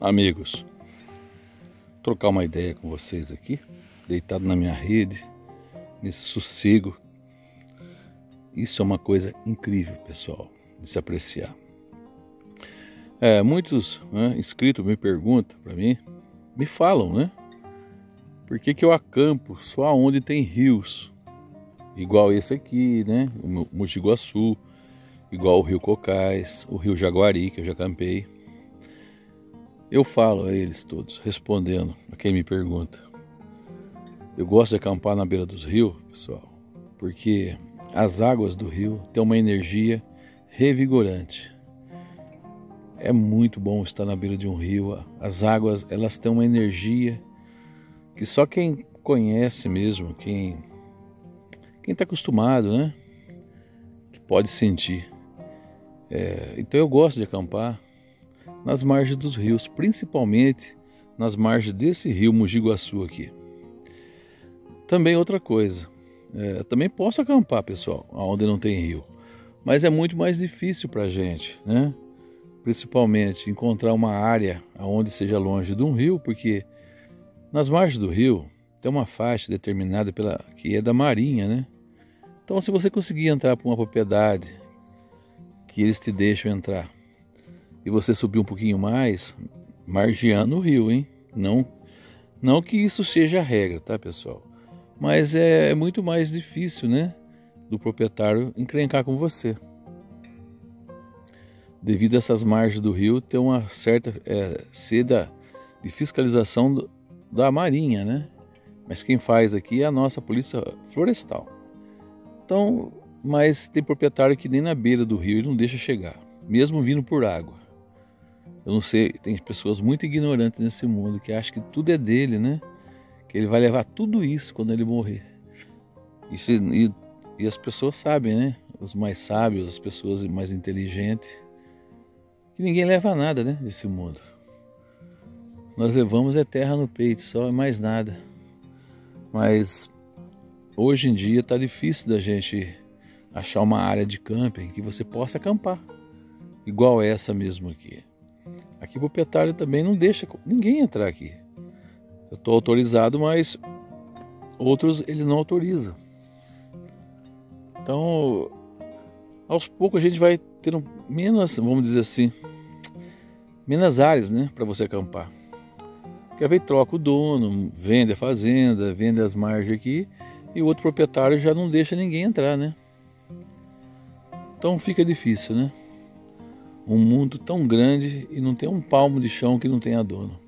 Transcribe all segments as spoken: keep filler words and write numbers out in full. amigos, trocar uma ideia com vocês aqui, deitado na minha rede, nesse sossego. Isso é uma coisa incrível, pessoal, de se apreciar. É, muitos né, inscritos me perguntam para mim, me falam, né? Por que que eu acampo só onde tem rios? Igual esse aqui, né? O Mogi Guaçu, igual o Rio Cocais, o Rio Jaguari, que eu já acampei. Eu falo a eles todos, respondendo a quem me pergunta. Eu gosto de acampar na beira dos rios, pessoal, porque as águas do rio têm uma energia revigorante. É muito bom estar na beira de um rio. As águas, elas têm uma energia que só quem conhece mesmo, quem quem está acostumado, né, que pode sentir. É, então eu gosto de acampar nas margens dos rios, principalmente nas margens desse rio Mogi Guaçu aqui. Também outra coisa, é, também posso acampar, pessoal, onde não tem rio, mas é muito mais difícil para a gente, né? Principalmente encontrar uma área onde seja longe de um rio, porque nas margens do rio tem uma faixa determinada pela que é da marinha, né? Então, se você conseguir entrar para uma propriedade que eles te deixam entrar, e você subir um pouquinho mais, margeando o rio, hein? Não, não que isso seja a regra, tá, pessoal? Mas é, é muito mais difícil, né? Do proprietário encrencar com você. Devido a essas margens do rio, ter uma certa é, seda de fiscalização do, da marinha, né? Mas quem faz aqui é a nossa polícia florestal. Então, mas tem proprietário que nem na beira do rio ele não deixa chegar, mesmo vindo por água. Eu não sei, tem pessoas muito ignorantes nesse mundo que acham que tudo é dele, né? Que ele vai levar tudo isso quando ele morrer. E, se, e, e as pessoas sabem, né? Os mais sábios, as pessoas mais inteligentes, que ninguém leva nada, né? Desse mundo. Nós levamos é terra no peito, só é mais nada. Mas hoje em dia está difícil da gente achar uma área de camping que você possa acampar, igual essa mesmo aqui. Aqui o proprietário também não deixa ninguém entrar aqui. Eu estou autorizado, mas outros ele não autoriza. Então, aos poucos a gente vai ter um, menos, vamos dizer assim, menos áreas, né, para você acampar. Quer ver, troca o dono, vende a fazenda, vende as margens aqui, e o outro proprietário já não deixa ninguém entrar, né? Então fica difícil, né? Um mundo tão grande e não tem um palmo de chão que não tenha dono.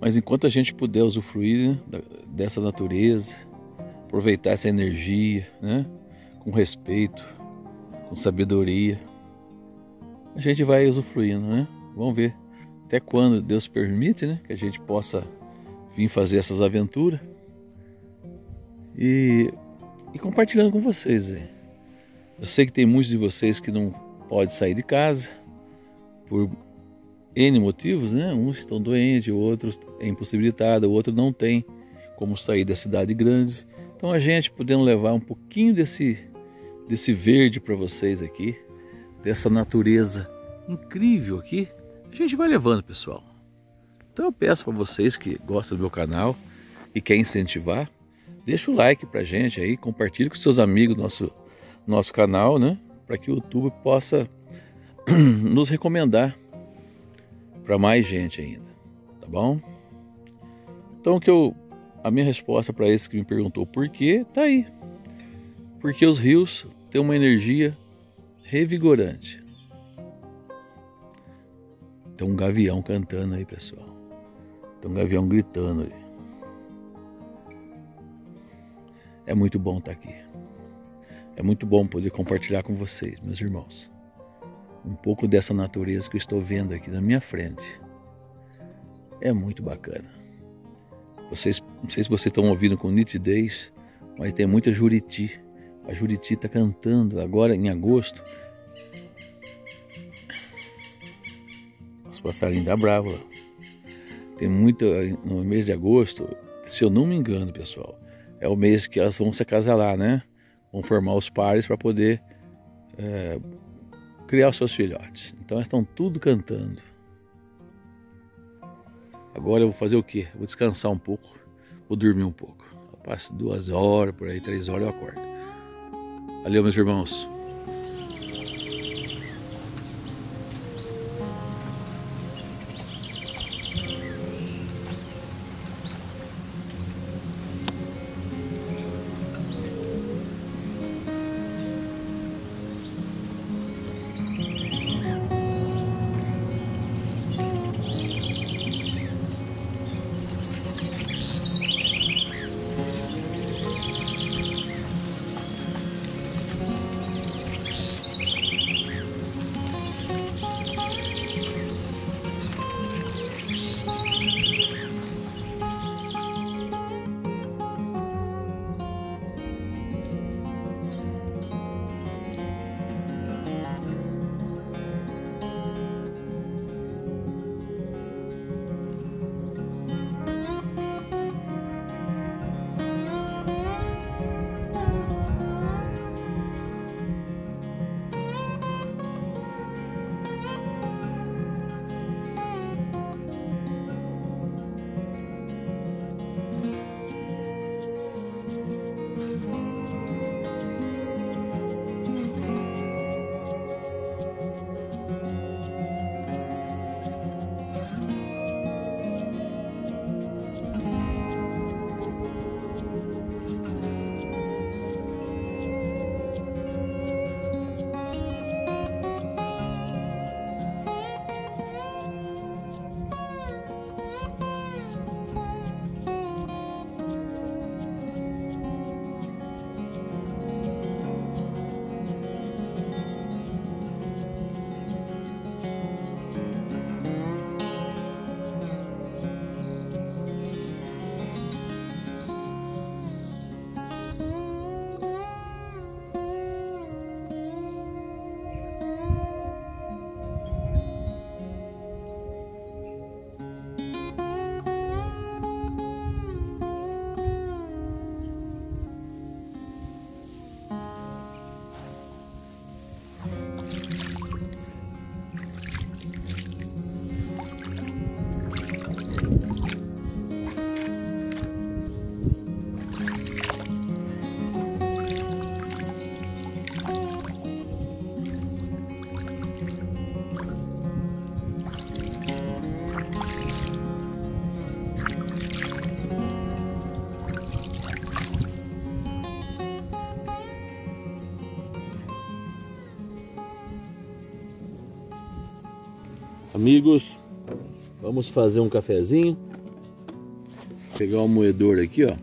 Mas enquanto a gente puder usufruir, né, dessa natureza, aproveitar essa energia, né, com respeito, com sabedoria, a gente vai usufruindo, né? Vamos ver até quando Deus permite, né, que a gente possa vir fazer essas aventuras e, e compartilhando com vocês, né? Eu sei que tem muitos de vocês que não podem sair de casa por N motivos, né? Uns estão doentes, outros é impossibilitado, o outro não tem como sair da cidade grande. Então a gente podendo levar um pouquinho desse, desse verde para vocês aqui, dessa natureza incrível aqui, a gente vai levando, pessoal. Então eu peço para vocês que gostam do meu canal e querem incentivar, deixa o like para a gente aí, compartilhe com seus amigos nosso nosso canal, né, para que o YouTube possa nos recomendar para mais gente ainda, tá bom? Então que eu, a minha resposta para esse que me perguntou por quê, tá aí. Porque os rios têm uma energia revigorante. Tem um gavião cantando aí, pessoal. Tem um gavião gritando aí. É muito bom estar aqui. É muito bom poder compartilhar com vocês, meus irmãos, um pouco dessa natureza que eu estou vendo aqui na minha frente. É muito bacana. Vocês, não sei se vocês estão ouvindo com nitidez, mas tem muita juriti. A juriti está cantando agora em agosto. Os passarinhos da brava. Tem muita, no mês de agosto, se eu não me engano, pessoal, é o mês que elas vão se acasalar, né? Vão formar os pares para poder é, criar os seus filhotes. Então elas estão tudo cantando. Agora eu vou fazer o quê? Vou descansar um pouco, vou dormir um pouco. Eu passo duas horas, por aí, três horas eu acordo. Valeu, meus irmãos. Amigos, vamos fazer um cafezinho, pegar um moedor aqui, ó,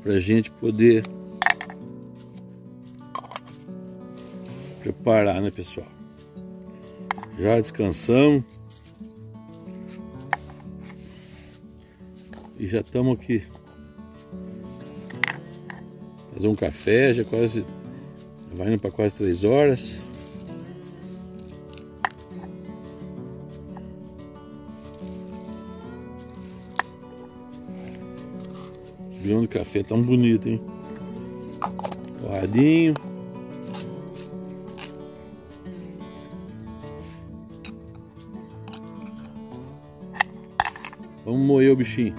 pra gente poder preparar, né, pessoal? Já descansamos e já estamos aqui, fazer um café, já quase, já vai indo para quase três horas. O grão de café tão bonito, hein? Torradinho. Vamos moer o bichinho.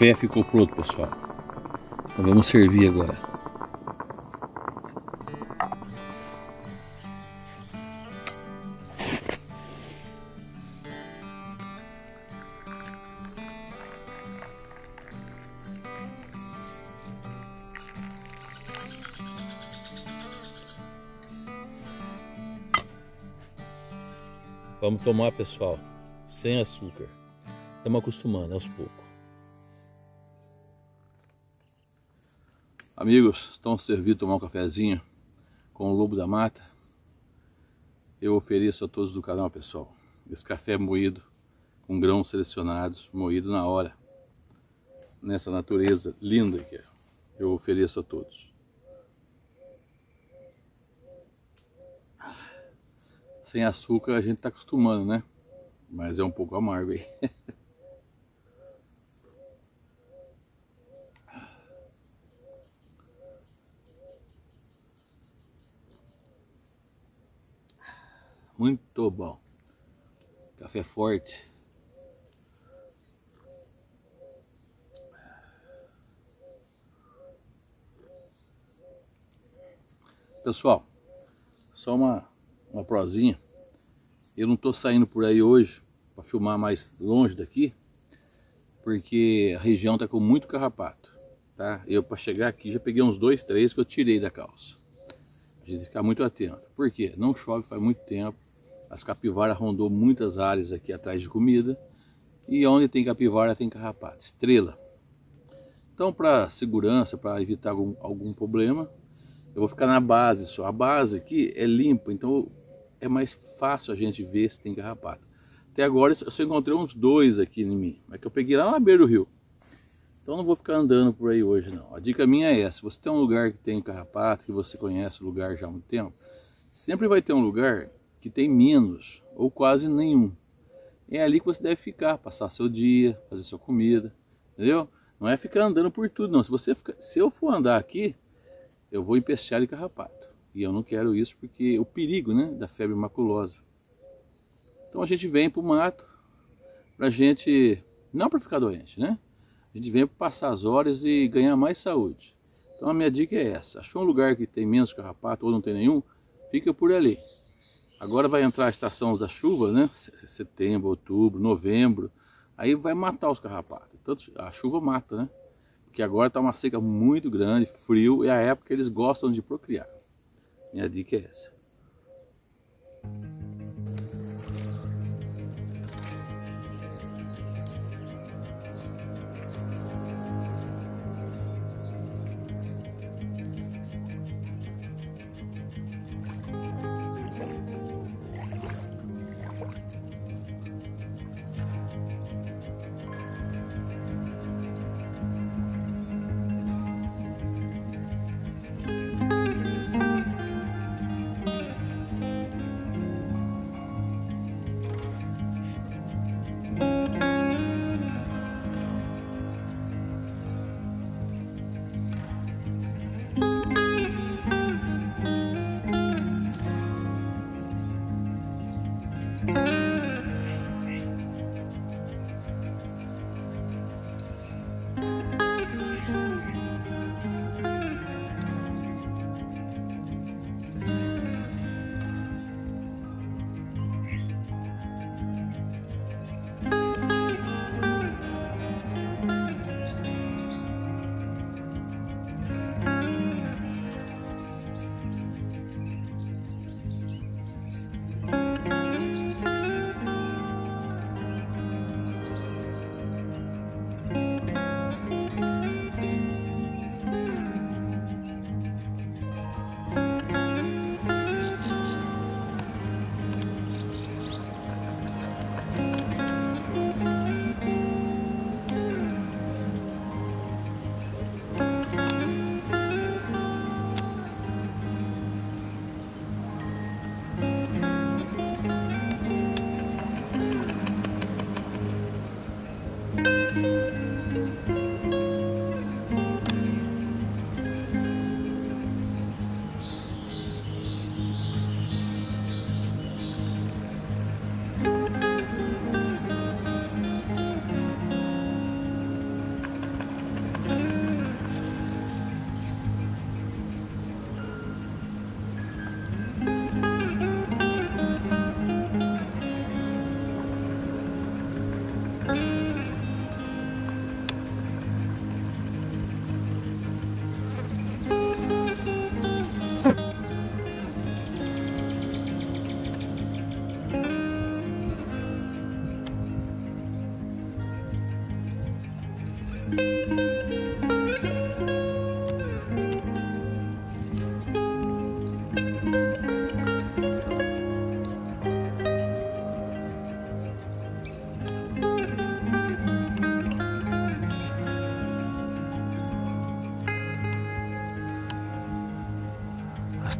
café ficou pronto, pessoal. Então vamos servir agora. Vamos tomar, pessoal, sem açúcar. Estamos acostumando aos poucos. Amigos, estão servidos tomar um cafezinho com o Lobo da Mata. Eu ofereço a todos do canal, pessoal, esse café moído com grãos selecionados, moído na hora, nessa natureza linda que é. Eu ofereço a todos. Sem açúcar a gente tá acostumando, né? Mas é um pouco amargo aí. Muito bom. Café forte. Pessoal, só uma... uma prozinha, eu não tô saindo por aí hoje para filmar mais longe daqui, porque a região tá com muito carrapato, tá? Eu para chegar aqui já peguei uns dois, três que eu tirei da calça. A gente tem que ficar muito atento, porque não chove faz muito tempo, as capivaras rondou muitas áreas aqui atrás de comida, e onde tem capivara tem carrapato, estrela. Então, para segurança, para evitar algum, algum problema, eu vou ficar na base só. A base aqui é limpa, então é mais fácil a gente ver se tem carrapato. Até agora eu só encontrei uns dois aqui em mim, mas que eu peguei lá na beira do rio. Então não vou ficar andando por aí hoje não. A dica minha é essa: você tem um lugar que tem carrapato, que você conhece o lugar já há muito tempo, sempre vai ter um lugar que tem menos ou quase nenhum. É ali que você deve ficar, passar seu dia, fazer sua comida, entendeu? Não é ficar andando por tudo não. Se você fica... se eu for andar aqui, eu vou empestear de carrapato. E eu não quero isso, porque o perigo, né, da febre maculosa. Então a gente vem para o mato, para a gente, não para ficar doente, né? A gente vem para passar as horas e ganhar mais saúde. Então a minha dica é essa: achou um lugar que tem menos carrapato ou não tem nenhum, fica por ali. Agora vai entrar a estação da chuva, né? Setembro, outubro, novembro. Aí vai matar os carrapatos. Tanto a chuva mata, né? Porque agora está uma seca muito grande, frio, e é a época que eles gostam de procriar. Minha dica é essa.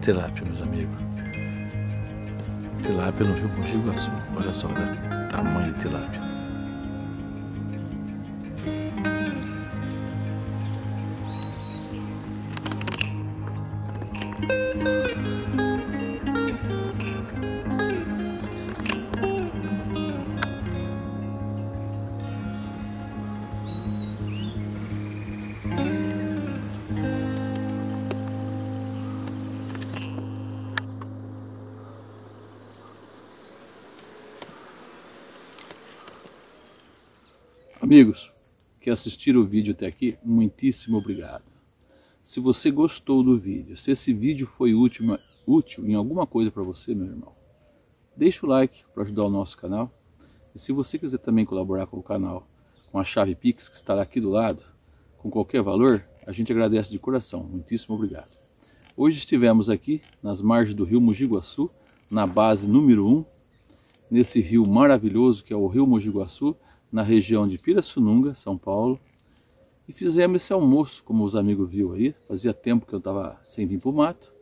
tilápia, meus amigos. Tilápia no Rio Mogi Guaçu. Olha só, né? Tamanho de tilápia. Amigos que assistiram o vídeo até aqui, muitíssimo obrigado. Se você gostou do vídeo, se esse vídeo foi útil, útil em alguma coisa para você, meu irmão, deixa o like para ajudar o nosso canal. E se você quiser também colaborar com o canal, com a chave Pix que estará aqui do lado, com qualquer valor, a gente agradece de coração. Muitíssimo obrigado. Hoje estivemos aqui nas margens do Rio Mogi Guaçu, na base número um, nesse rio maravilhoso que é o Rio Mogi Guaçu, na região de Pirassununga, São Paulo, e fizemos esse almoço, como os amigos viram aí. Fazia tempo que eu estava sem vir para o mato,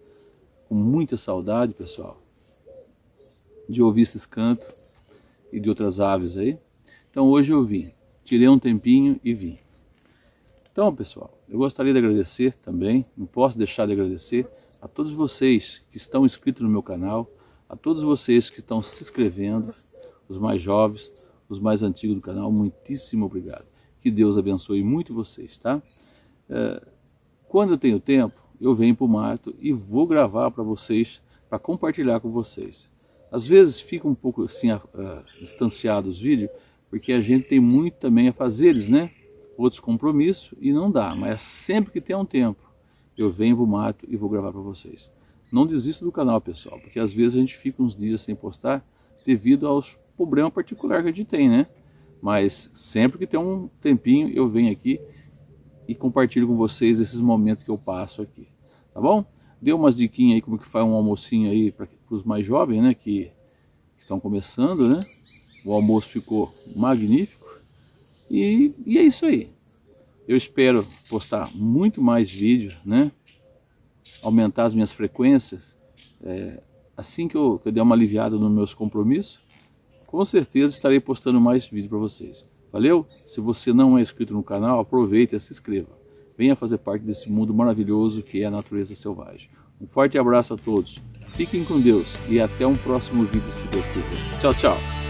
com muita saudade, pessoal, de ouvir esses cantos e de outras aves aí. Então hoje eu vim, tirei um tempinho e vim. Então, pessoal, eu gostaria de agradecer também, não posso deixar de agradecer a todos vocês que estão inscritos no meu canal, a todos vocês que estão se inscrevendo, os mais jovens, os mais antigos do canal, muitíssimo obrigado. Que Deus abençoe muito vocês, tá? É, quando eu tenho tempo, eu venho para o mato e vou gravar para vocês, para compartilhar com vocês. Às vezes fica um pouco assim, uh, distanciado os vídeos, porque a gente tem muito também a fazeres, né? Outros compromissos e não dá, mas sempre que tem um tempo, eu venho para o mato e vou gravar para vocês. Não desista do canal, pessoal, porque às vezes a gente fica uns dias sem postar devido aos problema particular que a gente tem, né? Mas sempre que tem um tempinho eu venho aqui e compartilho com vocês esses momentos que eu passo aqui, tá bom? Deu umas diquinhas aí como que faz um almocinho aí para os mais jovens, né? Que, que estão começando, né? O almoço ficou magnífico e, e é isso aí. Eu espero postar muito mais vídeos, né? Aumentar as minhas frequências, é, assim que eu, que eu der uma aliviada nos meus compromissos. Com certeza estarei postando mais vídeos para vocês. Valeu? Se você não é inscrito no canal, aproveita e se inscreva. Venha fazer parte desse mundo maravilhoso que é a natureza selvagem. Um forte abraço a todos. Fiquem com Deus e até um próximo vídeo, se Deus quiser. Tchau, tchau.